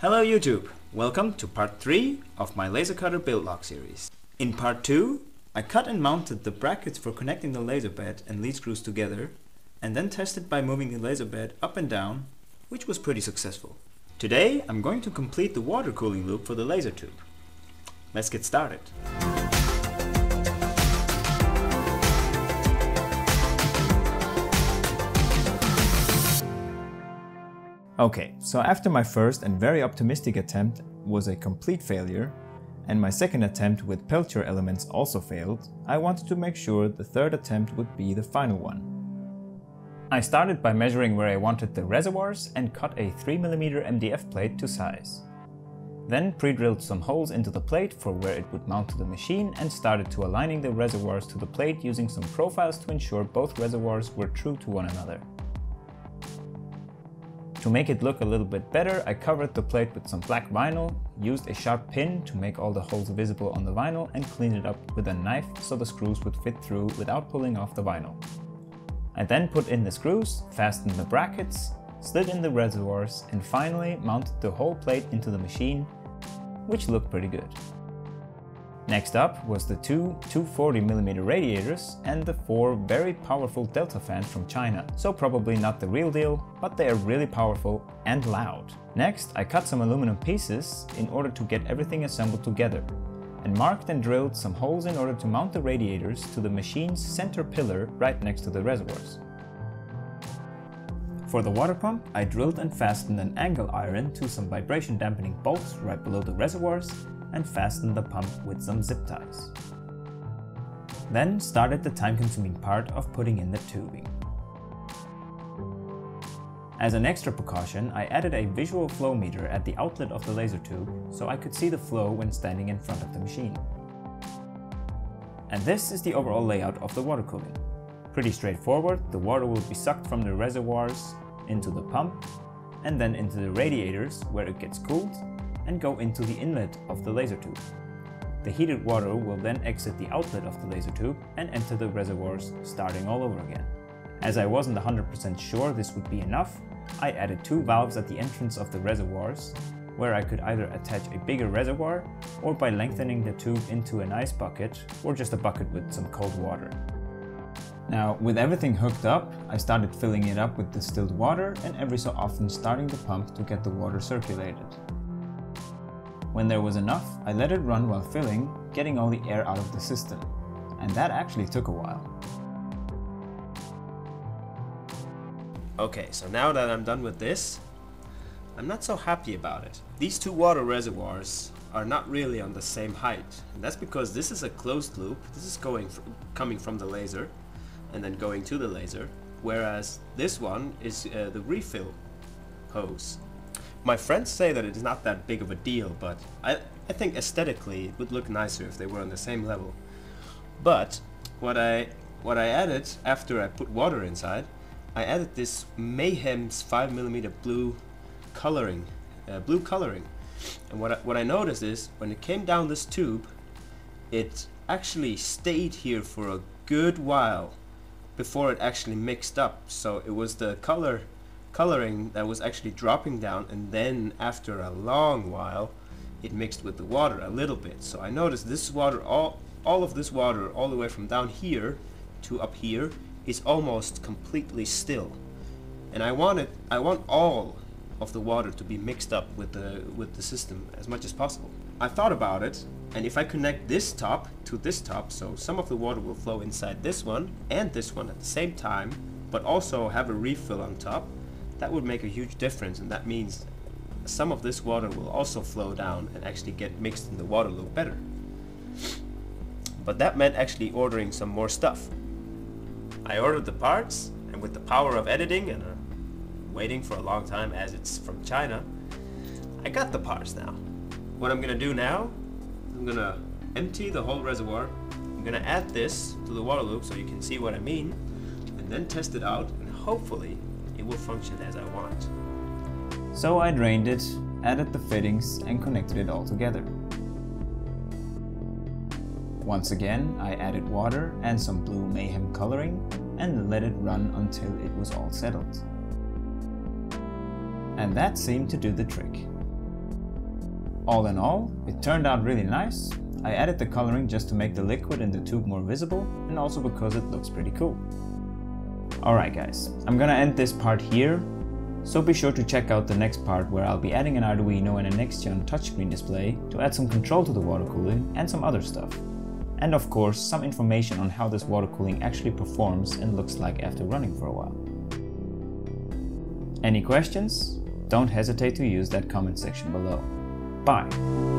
Hello YouTube! Welcome to part 3 of my laser cutter build log series. In part 2, I cut and mounted the brackets for connecting the laser bed and lead screws together, and then tested by moving the laser bed up and down, which was pretty successful. Today I'm going to complete the water cooling loop for the laser tube. Let's get started! Okay, so after my first and very optimistic attempt was a complete failure, and my second attempt with Peltier elements also failed, I wanted to make sure the third attempt would be the final one. I started by measuring where I wanted the reservoirs and cut a 3mm MDF plate to size. Then pre-drilled some holes into the plate for where it would mount to the machine and started to aligning the reservoirs to the plate using some profiles to ensure both reservoirs were true to one another. To make it look a little bit better, I covered the plate with some black vinyl, used a sharp pin to make all the holes visible on the vinyl and cleaned it up with a knife so the screws would fit through without pulling off the vinyl. I then put in the screws, fastened the brackets, slid in the reservoirs and finally mounted the whole plate into the machine, which looked pretty good. Next up was the two 240mm radiators and the four very powerful delta fans from China, so probably not the real deal, but they are really powerful and loud. Next, I cut some aluminum pieces in order to get everything assembled together, and marked and drilled some holes in order to mount the radiators to the machine's center pillar right next to the reservoirs. For the water pump, I drilled and fastened an angle iron to some vibration dampening bolts right below the reservoirs, and fastened the pump with some zip ties. Then started the time-consuming part of putting in the tubing. As an extra precaution, I added a visual flow meter at the outlet of the laser tube so I could see the flow when standing in front of the machine. And this is the overall layout of the water cooling. Pretty straightforward, the water will be sucked from the reservoirs into the pump and then into the radiators where it gets cooled and go into the inlet of the laser tube. The heated water will then exit the outlet of the laser tube and enter the reservoirs, starting all over again. As I wasn't 100% sure this would be enough, I added two valves at the entrance of the reservoirs, where I could either attach a bigger reservoir or by lengthening the tube into an ice bucket or just a bucket with some cold water. Now, with everything hooked up, I started filling it up with distilled water and every so often starting the pump to get the water circulated. When there was enough, I let it run while filling, getting all the air out of the system, and that actually took a while. Okay, so now that I'm done with this, I'm not so happy about it. These two water reservoirs are not really on the same height, and that's because this is a closed loop. This is coming from the laser and then going to the laser, whereas this one is the refill hose. My friends say that it is not that big of a deal, but I think aesthetically it would look nicer if they were on the same level. But what I added after I put water inside, I added this Mayhem's 5mm blue coloring. And what I noticed is when it came down this tube, it actually stayed here for a good while before it actually mixed up. So it was the coloring that was actually dropping down, and then after a long while it mixed with the water a little bit. So I noticed this water, all of this water all the way from down here to up here is almost completely still, and I want all of the water to be mixed up with the system as much as possible. I thought about it, and if I connect this top to this top, so some of the water will flow inside this one and this one at the same time, but also have a refill on top, that would make a huge difference, and that means some of this water will also flow down and actually get mixed in the water loop better. But that meant actually ordering some more stuff. I ordered the parts, and with the power of editing and waiting for a long time as it's from China, I got the parts now. What I'm gonna do now, I'm gonna empty the whole reservoir, I'm gonna add this to the water loop so you can see what I mean, and then test it out, and hopefully it will function as I want. So I drained it, added the fittings and connected it all together. Once again I added water and some blue Mayhem coloring and let it run until it was all settled. And that seemed to do the trick. All in all, it turned out really nice. I added the coloring just to make the liquid in the tube more visible and also because it looks pretty cool. Alright guys, I'm gonna end this part here, so be sure to check out the next part where I'll be adding an Arduino and a Next-Gen touchscreen display to add some control to the water cooling and some other stuff. And of course, some information on how this water cooling actually performs and looks like after running for a while. Any questions? Don't hesitate to use that comment section below. Bye!